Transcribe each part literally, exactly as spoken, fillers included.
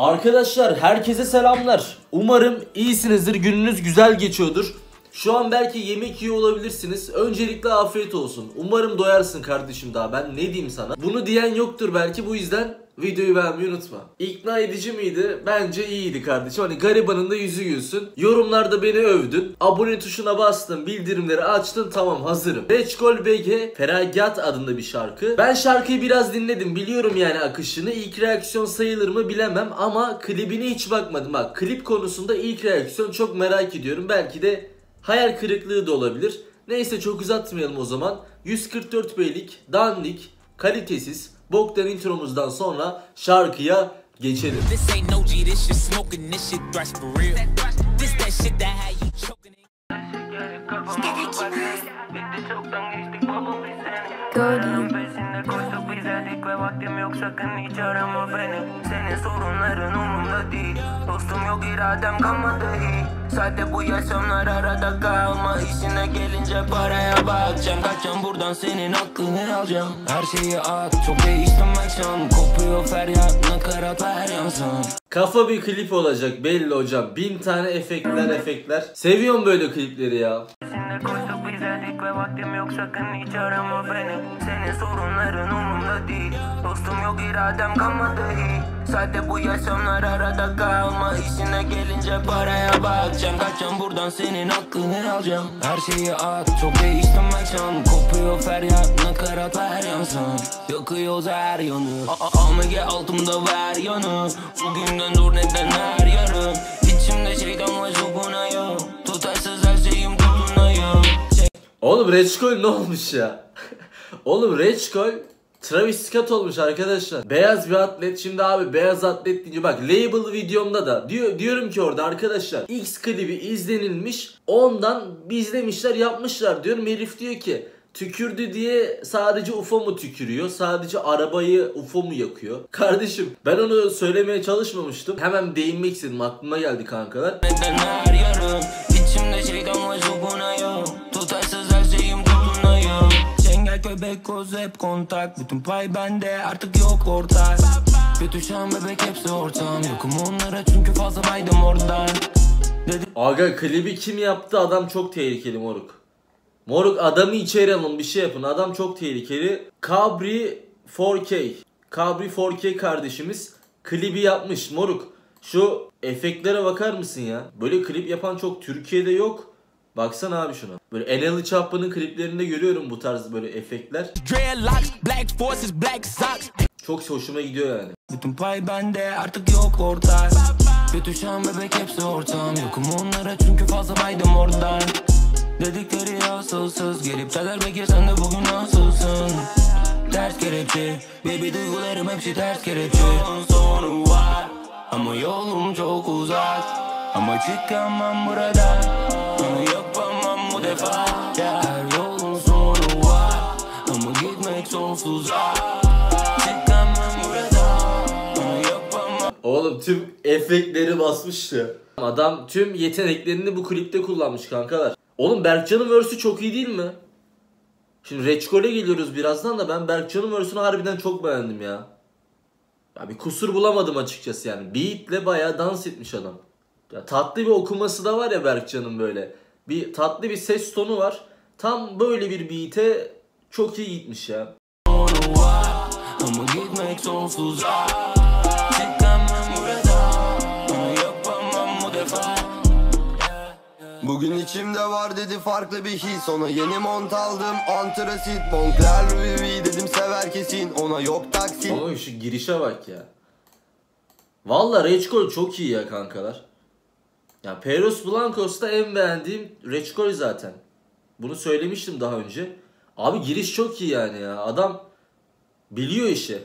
Arkadaşlar herkese selamlar. Umarım iyisinizdir, gününüz güzel geçiyordur. Şu an belki yemek yiyor olabilirsiniz. Öncelikle afiyet olsun. Umarım doyarsın kardeşim daha, ben ne diyeyim sana. Bunu diyen yoktur belki, bu yüzden videoyu beğenmeyi unutma. İkna edici miydi? Bence iyiydi kardeşim. Hani garibanın da yüzü gülsün. Yorumlarda beni övdün. Abone tuşuna bastın. Bildirimleri açtın. Tamam, hazırım. Reckol Bege Feragat adında bir şarkı. Ben şarkıyı biraz dinledim. Biliyorum yani akışını. İlk reaksiyon sayılır mı bilemem ama klibine hiç bakmadım. Bak, klip konusunda ilk reaksiyon çok merak ediyorum. Belki de hayal kırıklığı da olabilir. Neyse, çok uzatmayalım o zaman. yüz kırk dört beylik, dandik, kalitesiz, boktan intromuzdan sonra şarkıya geçelim. Vaktim yok, sakın hiç arama beni. Senin sorunların umurumda değil. Dostum yok, iradem kalmadı hiç. Sadece bu yaşamlar arada kalma. İşine gelince paraya bakacağım. Kaçacağım buradan, senin aklını alacağım. Her şeyi at, çok değiştim akşam. Kopuyor feryat, nakarat her yansan. Kafa bir klip olacak belli hocam. Bin tane efektler efektler. Seviyorum böyle klipleri ya. Ve vaktim yok, sakın hiç arama beni. Senin sorunların umurumda değil. Dostum yok, iradem kalmadı hiç. Sadece bu yaşamlar arada kalma. İşine gelince paraya bakacağım. Kaçacağım buradan, senin aklını alacağım. Her şeyi at, çok değiştim akşam. Kopuyor feryat, nakarat her yansan. Yakıyoruz her yanı. Amge altımda ver yanı. Bugünden dur neden her yarım. İçimde şeytan var, zukuna yok. Tutarsız her şeyim kuluna yok. Oğlum Reckol ne olmuş ya? Oğlum Reckol Travis Scott olmuş arkadaşlar. Beyaz bir atlet. Şimdi abi beyaz atlet deyince bak, label videomda da diyor, diyorum ki orada arkadaşlar X klibi izlenilmiş, ondan izlemişler yapmışlar diyorum. Herif diyor ki tükürdü diye sadece U F O mu tükürüyor? Sadece arabayı U F O mu yakıyor? Kardeşim ben onu söylemeye çalışmamıştım. Hemen değinmek istedim, aklıma geldi kankalar. Neden arıyorum? İçimde şeytan var, zukuna yok. Tutarsız her şeyim kullanıyor. Çengelköy, Beykoz hep kontak. Bütün pay bende, artık yok ortak. Kötü şan bebek hepsi ortam. Yokum onlara çünkü fazla baydım oradan. Dedi aga, klibi kim yaptı? Adam çok tehlikeli moruk. Moruk adamı içeri alın, bir şey yapın, adam çok tehlikeli. Kabri four K Kabri four K kardeşimiz klibi yapmış moruk. Şu efektlere bakar mısın ya? Böyle klip yapan çok Türkiye'de yok. Baksana abi şuna. Böyle Enel Çapa'nın kliplerinde görüyorum bu tarz böyle efektler. Çok hoşuma gidiyor yani. Bütün pay bende, artık yok ortak. Kötü şan bebek hepsi ortam. Yokum onlara çünkü fazla baydım oradan. Dedikleri asılsız. Gelip çalar Bekir, sen de bugün nasılsın? Ters kelepçe. Baby duygularım hepsi ters kelepçe. Yolun sonu var ama yolum çok uzak. Ama çıkamam buradan. Bunu yapamam bu defa. Her yolun sonu var ama gitmek sonsuza. Çıkamam buradan. Bunu yapamam. Oğlum tüm efektleri basmış ya. Adam tüm yeteneklerini bu klipte kullanmış kankalar. Oğlum Berkcan'ın verse'ü çok iyi değil mi? Şimdi Reckol'e geliyoruz birazdan da ben Berkcan'ın verse'ünü harbiden çok beğendim ya. Ya bir kusur bulamadım açıkçası yani. Beat'le bayağı dans etmiş adam. Ya tatlı bir okuması da var ya Berkcan'ın böyle. Bir tatlı bir ses tonu var. Tam böyle bir beat'e çok iyi gitmiş ya. Bugün içimde var dedi farklı bir his. Ona yeni mont aldım, antrasit Moncler Louis dedim, sever kesin. Ona yok taksin. Oğlum şu girişe bak ya. Valla Reckol çok iyi ya kankalar. Ya Peros Blancos'ta en beğendiğim Reckol zaten. Bunu söylemiştim daha önce. Abi giriş çok iyi yani ya. Adam biliyor işi.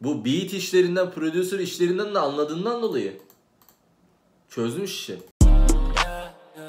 Bu beat işlerinden, prodüser işlerinden de anladığından dolayı çözmüş işi.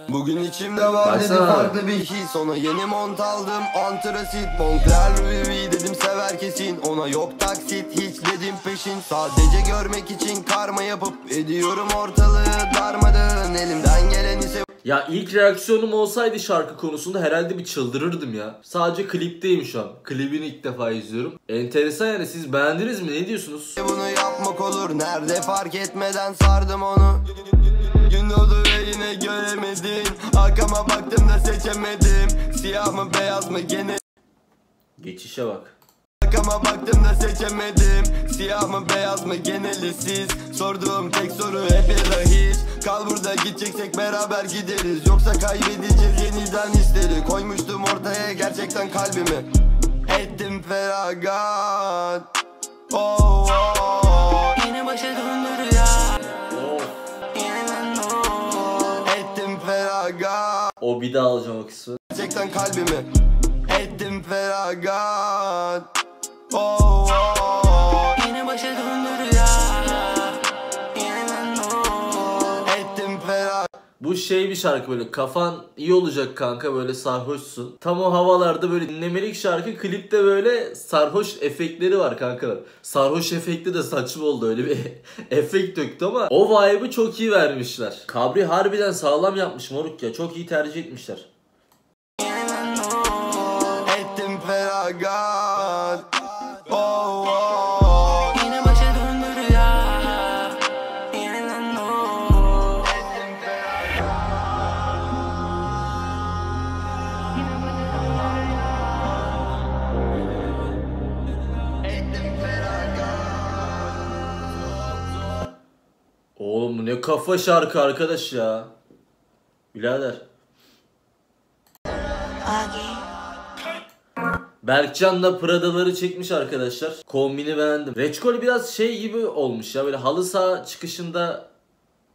Bugün içimde var dedi farklı bir his. Ona yeni mont aldım, antrasit Moncler Louis dedim, sever kesin. Ona yok taksit, hiç dedim peşin. Sadece görmek için karma yapıp ediyorum ortalığı darmadağın, elimden geleni sev. Ya ilk reaksiyonum olsaydı şarkı konusunda herhalde bir çıldırırdım ya. Sadece klipteyim şu an. Klibini ilk defa izliyorum. Enteresan yani, siz beğendiniz mi? Ne diyorsunuz? Bunu yapmak olur. Nerede fark etmeden sardım onu. Gün oldu ve yine göremedin. Arkama baktım da seçemedim. Siyah mı beyaz mı gene. Geçişe bak. Arkama baktım da seçemedim. Siyah mı beyaz mı geneli siz. Sorduğum tek soru hep ya da hiç. Kal burada, gideceksek beraber gideriz. Yoksa kaybedeceğiz yeniden hisleri. Koymuştum ortaya gerçekten kalbimi. Ettim feragat. Oh, oh. Yine başa döndür ya. Oh. Oh. Ettim feragat. O bir daha alacağım o kısmı. Gerçekten kalbimi. Ettim feragat. Oh, oh. Yine başa döndür ya. Yeniden oh. Ettim feragat. Bu şey bir şarkı, böyle kafan iyi olacak kanka, böyle sarhoşsun. Tam o havalarda böyle dinlemelik şarkı, klipte böyle sarhoş efektleri var kankalar. Sarhoş efekti de saçma oldu, öyle bir efekt döktü ama o vibe'ı çok iyi vermişler. Kabri harbiden sağlam yapmış moruk ya, çok iyi tercih etmişler. God. Oh, oh. Yine başa döndür ya. Yeniden oh. Ettim feragat. Ettim feragat. Oğlum bu ne kafa şarkı arkadaş ya. Birader. Bege. Berkcan'la Prada'ları çekmiş arkadaşlar. Kombini beğendim. Reckol biraz şey gibi olmuş ya, böyle halı saha çıkışında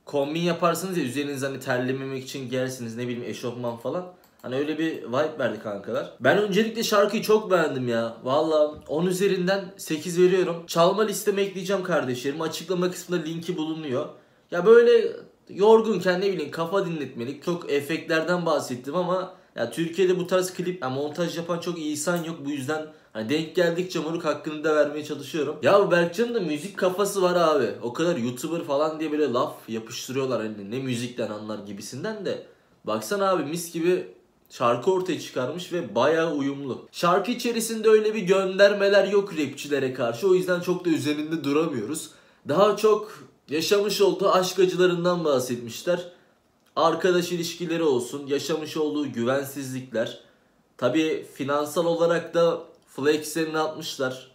kombin yaparsınız ya, üzerinize hani terlememek için gelsiniz, ne bileyim eşofman falan. Hani öyle bir vibe verdi kankalar. Ben öncelikle şarkıyı çok beğendim ya. Valla on üzerinden sekiz veriyorum. Çalma listeme ekleyeceğim kardeşlerim. Açıklama kısmında linki bulunuyor. Ya böyle yorgunken ne bileyim kafa dinletmelik. Çok efektlerden bahsettim ama ya Türkiye'de bu tarz klip, ya montaj yapan çok insan yok, bu yüzden hani denk geldikçe moruk hakkını da vermeye çalışıyorum. Ya bu Berkcan'ın da müzik kafası var abi. O kadar YouTuber falan diye böyle laf yapıştırıyorlar, hani ne müzikten anlar gibisinden de. Baksana abi, mis gibi şarkı ortaya çıkarmış ve bayağı uyumlu. Şarkı içerisinde öyle bir göndermeler yok rapçilere karşı, o yüzden çok da üzerinde duramıyoruz. Daha çok yaşamış olduğu aşk acılarından bahsetmişler. Arkadaş ilişkileri olsun, yaşamış olduğu güvensizlikler. Tabi finansal olarak da flexlerini atmışlar.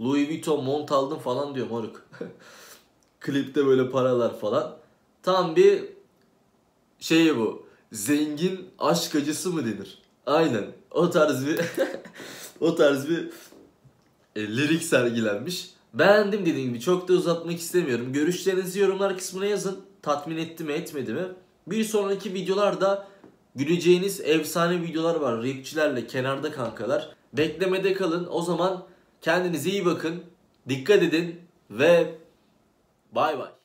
Louis Vuitton mont aldım falan diyor moruk. Klipte böyle paralar falan. Tam bir şey bu. Zengin aşk acısı mı denir? Aynen. O tarz bir o tarz bir e, lirik sergilenmiş. Beğendim dediğim gibi. Çok da uzatmak istemiyorum. Görüşlerinizi yorumlar kısmına yazın. Tatmin etti mi etmedi mi? Bir sonraki videolarda güleceğiniz efsane videolar var. Rapçilerle kenarda kankalar. Beklemede kalın. O zaman kendinize iyi bakın. Dikkat edin ve bay bay.